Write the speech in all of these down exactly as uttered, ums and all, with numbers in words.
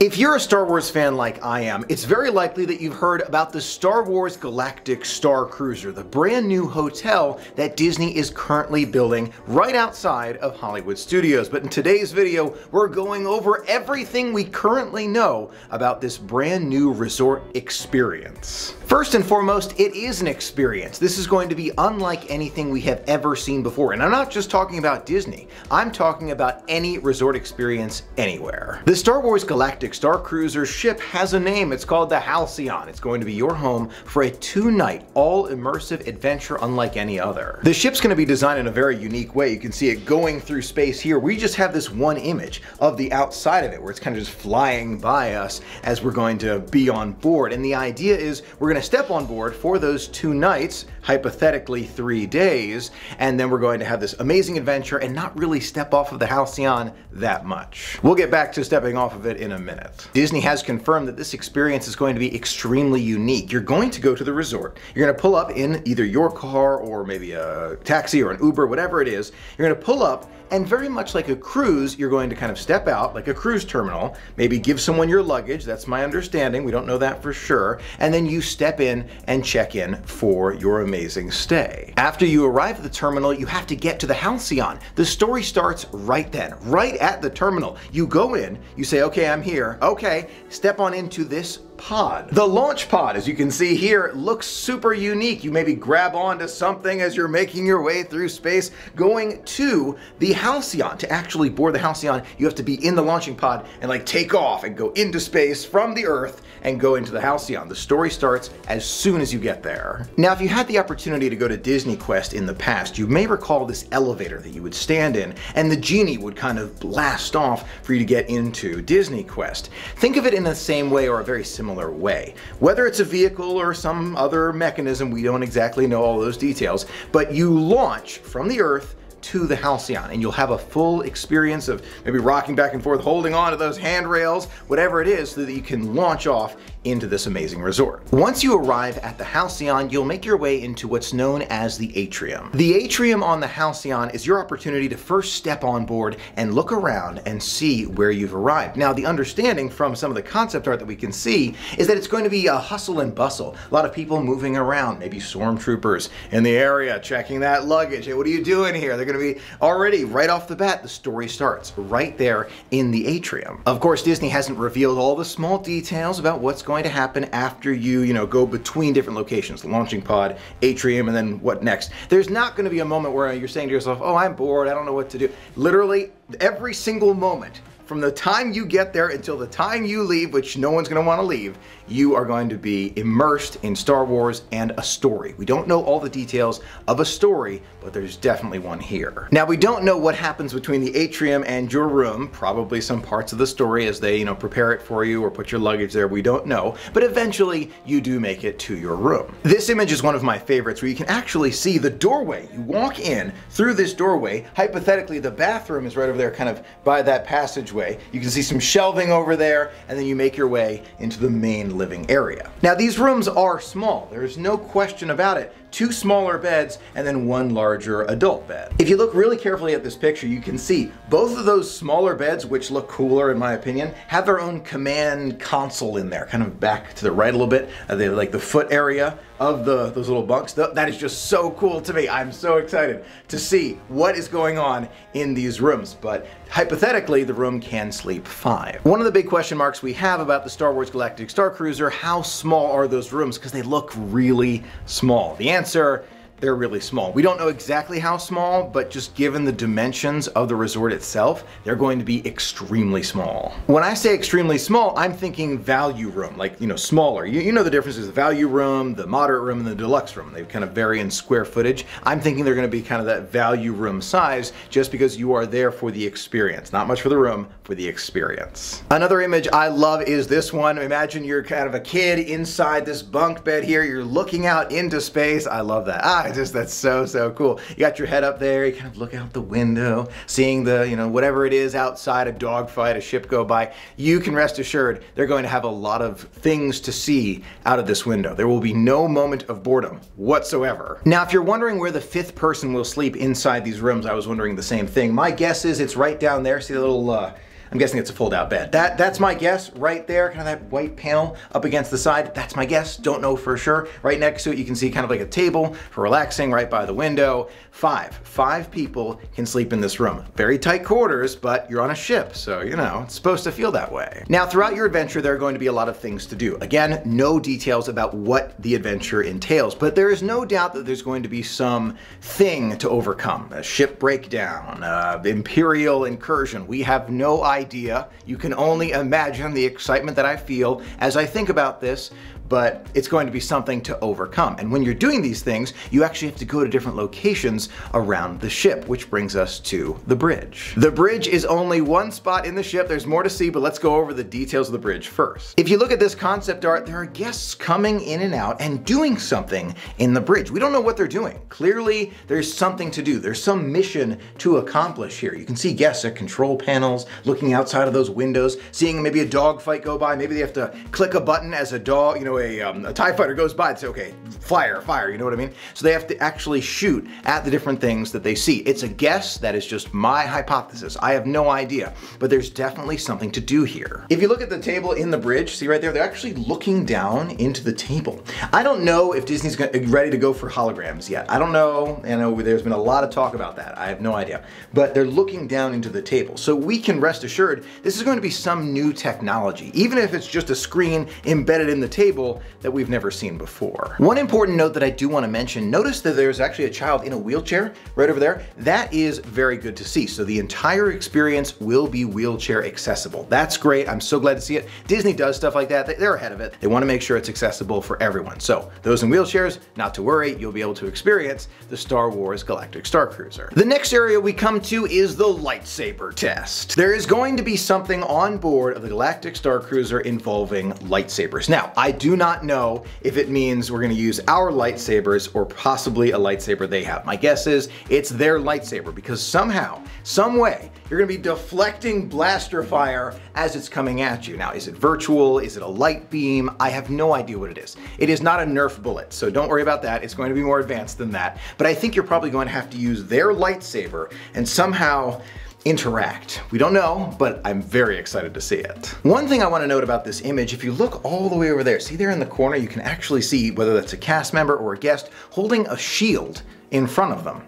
If you're a Star Wars fan like I am, it's very likely that you've heard about the Star Wars Galactic Star Cruiser, the brand new hotel that Disney is currently building right outside of Hollywood Studios. But in today's video, we're going over everything we currently know about this brand new resort experience. First and foremost, it is an experience. This is going to be unlike anything we have ever seen before. And I'm not just talking about Disney, I'm talking about any resort experience anywhere. The Star Wars Galactic Star Cruiser ship has a name. It's called the Halcyon. It's going to be your home for a two-night, all-immersive adventure unlike any other. The ship's going to be designed in a very unique way. You can see it going through space here. We just have this one image of the outside of it where it's kind of just flying by us as we're going to be on board. And the idea is we're going to step on board for those two nights, hypothetically three days, and then we're going to have this amazing adventure and not really step off of the Halcyon that much. We'll get back to stepping off of it in a minute. Disney has confirmed that this experience is going to be extremely unique. You're going to go to the resort. You're going to pull up in either your car or maybe a taxi or an Uber, whatever it is. You're going to pull up and very much like a cruise, you're going to kind of step out like a cruise terminal, maybe give someone your luggage. That's my understanding. We don't know that for sure. And then you step in and check in for your amazing stay. After you arrive at the terminal, you have to get to the Halcyon. The story starts right then, right at the terminal. You go in, you say, okay, I'm here. Okay, step on into this pod. The launch pod, as you can see here, looks super unique. You maybe grab onto something as you're making your way through space, going to the Halcyon. To actually board the Halcyon, you have to be in the launching pod and like take off and go into space from the Earth and go into the Halcyon. The story starts as soon as you get there. Now, if you had the opportunity to go to Disney Quest in the past, you may recall this elevator that you would stand in and the genie would kind of blast off for you to get into Disney Quest. Think of it in the same way or a very similar way. Whether it's a vehicle or some other mechanism, we don't exactly know all those details, but you launch from the Earth to the Halcyon and you'll have a full experience of maybe rocking back and forth, holding on to those handrails, whatever it is, so that you can launch off into this amazing resort. Once you arrive at the Halcyon, you'll make your way into what's known as the Atrium. The Atrium on the Halcyon is your opportunity to first step on board and look around and see where you've arrived. Now, the understanding from some of the concept art that we can see is that it's going to be a hustle and bustle. A lot of people moving around, maybe stormtroopers in the area, checking that luggage. Hey, what are you doing here? They're going to be already right off the bat. The story starts right there in the Atrium. Of course, Disney hasn't revealed all the small details about what's going going to happen after you, you know, go between different locations, the launching pod, Atrium, and then what next. There's not going to be a moment where you're saying to yourself, oh, I'm bored, I don't know what to do. Literally every single moment, from the time you get there until the time you leave, which no one's going to want to leave, you are going to be immersed in Star Wars and a story. We don't know all the details of a story, but there's definitely one here. Now, we don't know what happens between the Atrium and your room, probably some parts of the story as they, you know, prepare it for you or put your luggage there, we don't know, but eventually you do make it to your room. This image is one of my favorites where you can actually see the doorway. You walk in through this doorway. Hypothetically, the bathroom is right over there kind of by that passageway. You can see some shelving over there, and then you make your way into the main living area. Now, these rooms are small. There's no question about it. Two smaller beds and then one larger adult bed. If you look really carefully at this picture, you can see both of those smaller beds, which look cooler in my opinion, have their own command console in there, kind of back to the right a little bit. Uh, they like the foot area of the those little bunks. Th that is just so cool to me. I'm so excited to see what is going on in these rooms, but hypothetically, the room can sleep five. One of the big question marks we have about the Star Wars Galactic Star Cruiser, how small are those rooms? Because they look really small. The answer, they're really small. We don't know exactly how small, but just given the dimensions of the resort itself, they're going to be extremely small. When I say extremely small, I'm thinking value room, like, you know, smaller. You, you know the difference is the value room, the moderate room, and the deluxe room. They kind of vary in square footage. I'm thinking they're gonna be kind of that value room size just because you are there for the experience. Not much for the room, for the experience. Another image I love is this one. Imagine you're kind of a kid inside this bunk bed here. You're looking out into space. I love that. Ah, just that's so so cool. You got your head up there, you kind of look out the window, seeing the, you know, whatever it is outside, a dogfight, a ship go by. You can rest assured they're going to have a lot of things to see out of this window. There will be no moment of boredom whatsoever. Now, if you're wondering where the fifth person will sleep inside these rooms, I was wondering the same thing. My guess is it's right down there. See the little uh I'm guessing it's a fold-out bed. That, that's my guess right there, kind of that white panel up against the side. That's my guess, don't know for sure. Right next to it, you can see kind of like a table for relaxing right by the window. Five, five people can sleep in this room. Very tight quarters, but you're on a ship, so you know, it's supposed to feel that way. Now, throughout your adventure, there are going to be a lot of things to do. Again, no details about what the adventure entails, but there is no doubt that there's going to be some thing to overcome. A ship breakdown, uh, Imperial incursion. We have no idea. You can only imagine the excitement that I feel as I think about this, but it's going to be something to overcome. And when you're doing these things, you actually have to go to different locations around the ship, which brings us to the bridge. The bridge is only one spot in the ship. There's more to see, but let's go over the details of the bridge first. If you look at this concept art, there are guests coming in and out and doing something in the bridge. We don't know what they're doing. Clearly, there's something to do. There's some mission to accomplish here. You can see guests at control panels, looking outside of those windows, seeing maybe a dog fight go by. Maybe they have to click a button as a dog, you know, A, um, a TIE fighter goes by and say, okay, fire, fire, you know what I mean? So they have to actually shoot at the different things that they see. It's a guess, that is just my hypothesis. I have no idea, but there's definitely something to do here. If you look at the table in the bridge, see right there, they're actually looking down into the table. I don't know if Disney's ready to go for holograms yet. I don't know, and I, there's been a lot of talk about that. I have no idea, but they're looking down into the table. So we can rest assured, this is going to be some new technology, even if it's just a screen embedded in the table that we've never seen before. One important note that I do want to mention, notice that there's actually a child in a wheelchair right over there. That is very good to see. So the entire experience will be wheelchair accessible. That's great. I'm so glad to see it. Disney does stuff like that. They're ahead of it. They want to make sure it's accessible for everyone. So those in wheelchairs, not to worry, you'll be able to experience the Star Wars Galactic Star Cruiser. The next area we come to is the lightsaber test. There is going to be something on board of the Galactic Star Cruiser involving lightsabers. Now, I do not know if it means we're gonna use our lightsabers or possibly a lightsaber they have. My guess is it's their lightsaber because somehow, some way, you're gonna be deflecting blaster fire as it's coming at you. Now, is it virtual? Is it a light beam? I have no idea what it is. It is not a Nerf bullet, so don't worry about that. It's going to be more advanced than that. But I think you're probably going to have to use their lightsaber and somehow interact. We don't know, but I'm very excited to see it. One thing I want to note about this image, if you look all the way over there, see there in the corner, you can actually see whether that's a cast member or a guest holding a shield in front of them.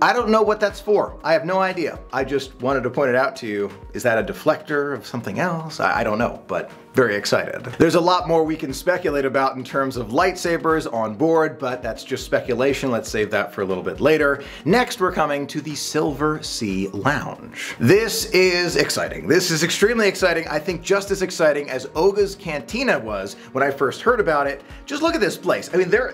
I don't know what that's for. I have no idea. I just wanted to point it out to you. Is that a deflector of something else? I, I don't know, but very excited. There's a lot more we can speculate about in terms of lightsabers on board, but that's just speculation. Let's save that for a little bit later. Next, we're coming to the Silver Sea Lounge. This is exciting. This is extremely exciting. I think just as exciting as Oga's Cantina was when I first heard about it. Just look at this place. I mean, they're,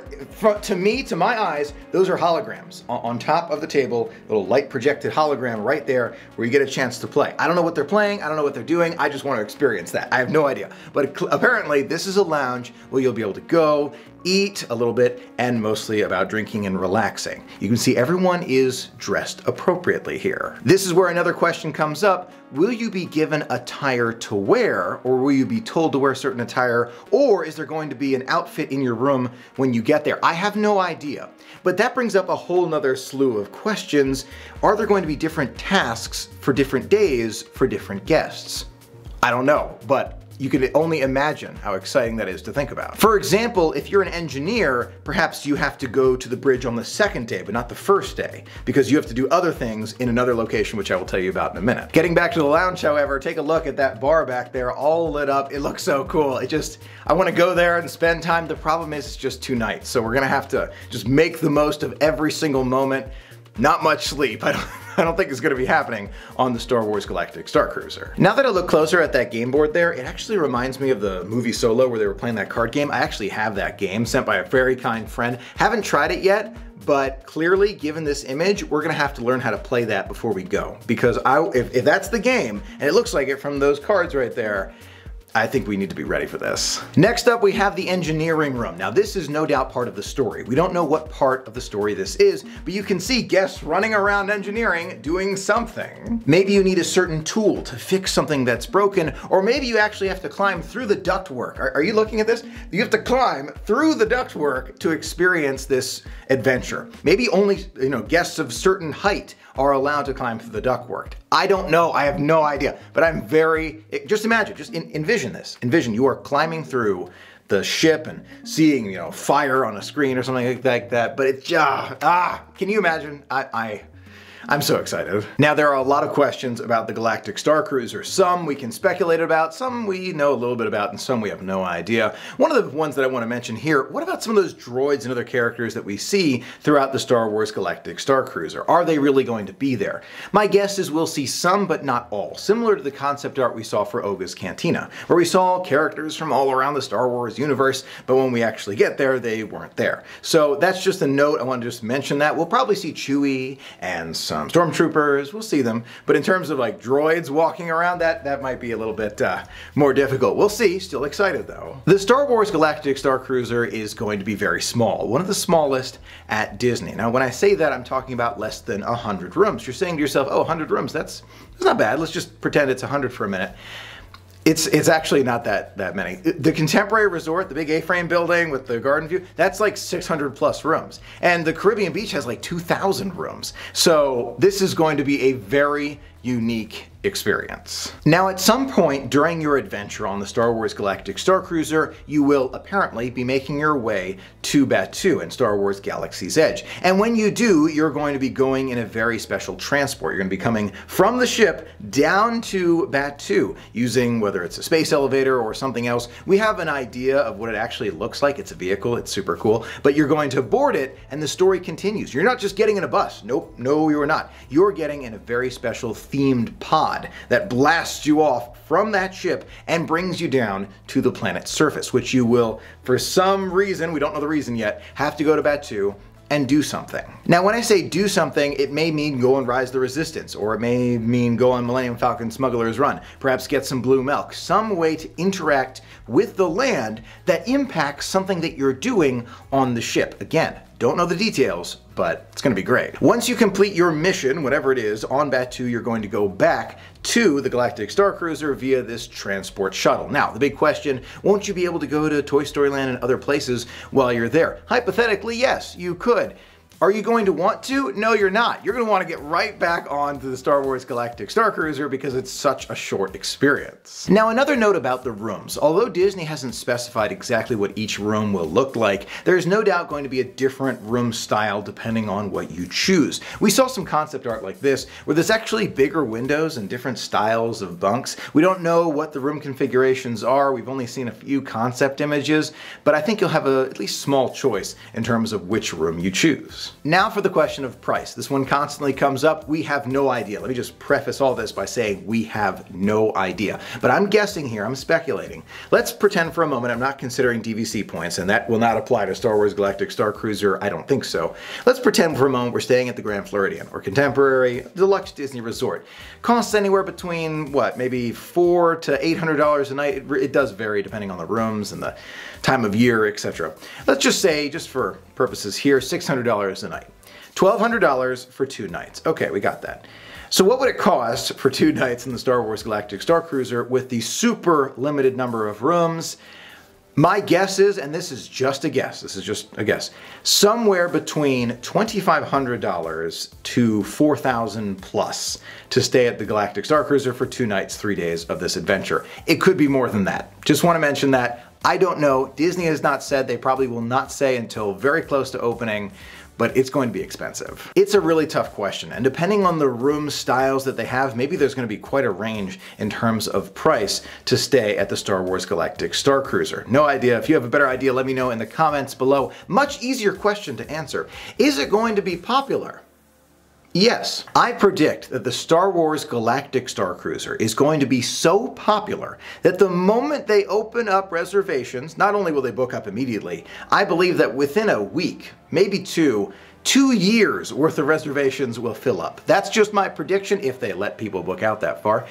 to me, to my eyes, those are holograms on top of the table, little light projected hologram right there where you get a chance to play. I don't know what they're playing, I don't know what they're doing, I just want to experience that. I have no idea. But apparently this is a lounge where you'll be able to go, eat a little bit, and mostly about drinking and relaxing. You can see everyone is dressed appropriately here. This is where another question comes up. Will you be given attire to wear, or will you be told to wear certain attire, or is there going to be an outfit in your room when you get there? I have no idea. But that brings up a whole nother slew of questions. Are there going to be different tasks for different days for different guests? I don't know, but you can only imagine how exciting that is to think about. For example, if you're an engineer, perhaps you have to go to the bridge on the second day, but not the first day, because you have to do other things in another location, which I will tell you about in a minute. Getting back to the lounge, however, take a look at that bar back there, all lit up. It looks so cool. It just, I wanna go there and spend time. The problem is it's just two nights, so we're gonna have to just make the most of every single moment. Not much sleep. I don't, I don't think it's gonna be happening on the Star Wars Galactic Star Cruiser. Now that I look closer at that game board there, it actually reminds me of the movie Solo where they were playing that card game. I actually have that game sent by a very kind friend. Haven't tried it yet, but clearly, given this image, we're gonna have to learn how to play that before we go. Because I, if, if that's the game, and it looks like it from those cards right there, I think we need to be ready for this. Next up, we have the engineering room. Now, this is no doubt part of the story. We don't know what part of the story this is, but you can see guests running around engineering, doing something. Maybe you need a certain tool to fix something that's broken, or maybe you actually have to climb through the ductwork. Are, are you looking at this? You have to climb through the ductwork to experience this adventure. Maybe only, you know, guests of certain height are allowed to climb through the ductwork. I don't know, I have no idea, but I'm very, just imagine, just in, envision this. Envision you are climbing through the ship and seeing, you know, fire on a screen or something like that, but it's, ah, ah can you imagine? I, I, I'm so excited. Now, there are a lot of questions about the Galactic Star Cruiser. Some we can speculate about, some we know a little bit about, and some we have no idea. One of the ones that I want to mention here, what about some of those droids and other characters that we see throughout the Star Wars Galactic Star Cruiser? Are they really going to be there? My guess is we'll see some, but not all, similar to the concept art we saw for Oga's Cantina, where we saw characters from all around the Star Wars universe, but when we actually get there, they weren't there. So that's just a note, I want to just mention that. We'll probably see Chewie and some stormtroopers, we'll see them, but in terms of like droids walking around, that that might be a little bit uh, more difficult. We'll see, still excited though. The Star Wars Galactic Star Cruiser is going to be very small, one of the smallest at Disney. Now when I say that, I'm talking about less than one hundred rooms. You're saying to yourself, oh, one hundred rooms, that's, that's not bad, let's just pretend it's one hundred for a minute. It's, it's actually not that, that many. The Contemporary Resort, the big A-frame building with the garden view, that's like six hundred plus rooms. And the Caribbean Beach has like two thousand rooms. So this is going to be a very unique experience. Now at some point during your adventure on the Star Wars Galactic Star Cruiser, you will apparently be making your way to Batuu and Star Wars Galaxy's Edge. And when you do, you're going to be going in a very special transport. You're going to be coming from the ship down to Batuu using whether it's a space elevator or something else. We have an idea of what it actually looks like. It's a vehicle, it's super cool, but you're going to board it and the story continues. You're not just getting in a bus. Nope, no you're not. You're getting in a very special themed pod that blasts you off from that ship and brings you down to the planet's surface, which you will, for some reason, we don't know the reason yet, have to go to Batuu and do something. Now when I say do something, it may mean go and rise the Resistance, or it may mean go on Millennium Falcon Smugglers Run, perhaps get some blue milk, some way to interact with the land that impacts something that you're doing on the ship. Again, don't know the details, but it's gonna be great. Once you complete your mission, whatever it is, on Batuu, you're going to go back to the Galactic Star Cruiser via this transport shuttle. Now, the big question, won't you be able to go to Toy Story Land and other places while you're there? Hypothetically, yes, you could. Are you going to want to? No, you're not. You're gonna wanna get right back onto the Star Wars Galactic Star Cruiser because it's such a short experience. Now, another note about the rooms. Although Disney hasn't specified exactly what each room will look like, there's no doubt going to be a different room style depending on what you choose. We saw some concept art like this, where there's actually bigger windows and different styles of bunks. We don't know what the room configurations are. We've only seen a few concept images, but I think you'll have a, at least small choice in terms of which room you choose. Now for the question of price. This one constantly comes up. We have no idea. Let me just preface all this by saying we have no idea. But I'm guessing here, I'm speculating. Let's pretend for a moment I'm not considering D V C points, and that will not apply to Star Wars Galactic Star Cruiser, I don't think so. Let's pretend for a moment we're staying at the Grand Floridian or Contemporary Deluxe Disney Resort. Costs anywhere between, what, maybe four to eight hundred dollars a night. It, it does vary depending on the rooms and the time of year, et cetera. Let's just say, just for purposes here, six hundred dollars a night. twelve hundred dollars for two nights. Okay, we got that. So what would it cost for two nights in the Star Wars Galactic Star Cruiser with the super limited number of rooms? My guess is, and this is just a guess, this is just a guess, somewhere between twenty-five hundred dollars to four thousand dollars plus to stay at the Galactic Star Cruiser for two nights, three days of this adventure. It could be more than that. Just want to mention that. I don't know. Disney has not said. They probably will not say until very close to opening, but it's going to be expensive. It's a really tough question, and depending on the room styles that they have, maybe there's going to be quite a range in terms of price to stay at the Star Wars Galactic Star Cruiser. No idea. If you have a better idea, let me know in the comments below. Much easier question to answer. Is it going to be popular? Yes, I predict that the Star Wars Galactic Star Cruiser is going to be so popular that the moment they open up reservations, not only will they book up immediately, I believe that within a week, maybe two, two years worth of reservations will fill up. That's just my prediction if they let people book out that far.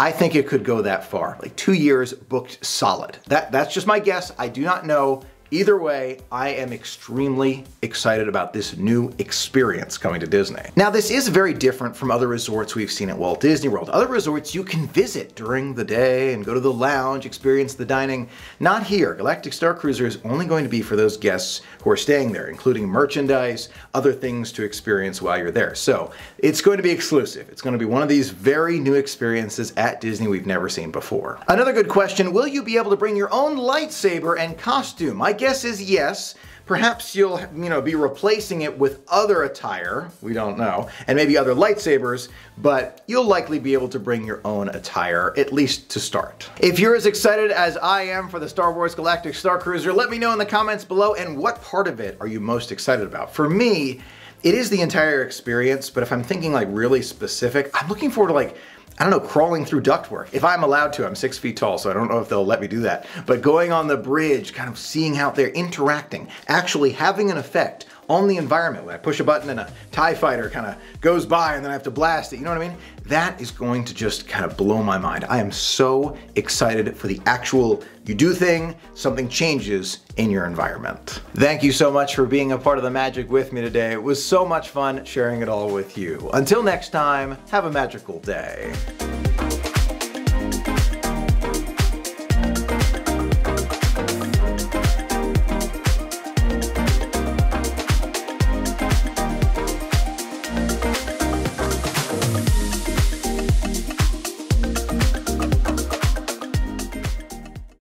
I think it could go that far, like two years booked solid. That, that's just my guess. I do not know. Either way, I am extremely excited about this new experience coming to Disney. Now, this is very different from other resorts we've seen at Walt Disney World. Other resorts you can visit during the day and go to the lounge, experience the dining. Not here. Galactic Star Cruiser is only going to be for those guests who are staying there, including merchandise, other things to experience while you're there. So it's going to be exclusive. It's going to be one of these very new experiences at Disney we've never seen before. Another good question, will you be able to bring your own lightsaber and costume? My guess is yes. Perhaps you'll, you know, be replacing it with other attire, we don't know, and maybe other lightsabers, but you'll likely be able to bring your own attire, at least to start. If you're as excited as I am for the Star Wars Galactic Star Cruiser, let me know in the comments below, and what part of it are you most excited about? For me, it is the entire experience, but if I'm thinking like really specific, I'm looking forward to like, I don't know, crawling through ductwork. If I'm allowed to, I'm six feet tall, so I don't know if they'll let me do that. But going on the bridge, kind of seeing how they're interacting, actually having an effect on the environment. When I push a button and a TIE fighter kind of goes by and then I have to blast it, you know what I mean? That is going to just kind of blow my mind. I am so excited for the actual you do thing, something changes in your environment. Thank you so much for being a part of the magic with me today. It was so much fun sharing it all with you. Until next time, have a magical day.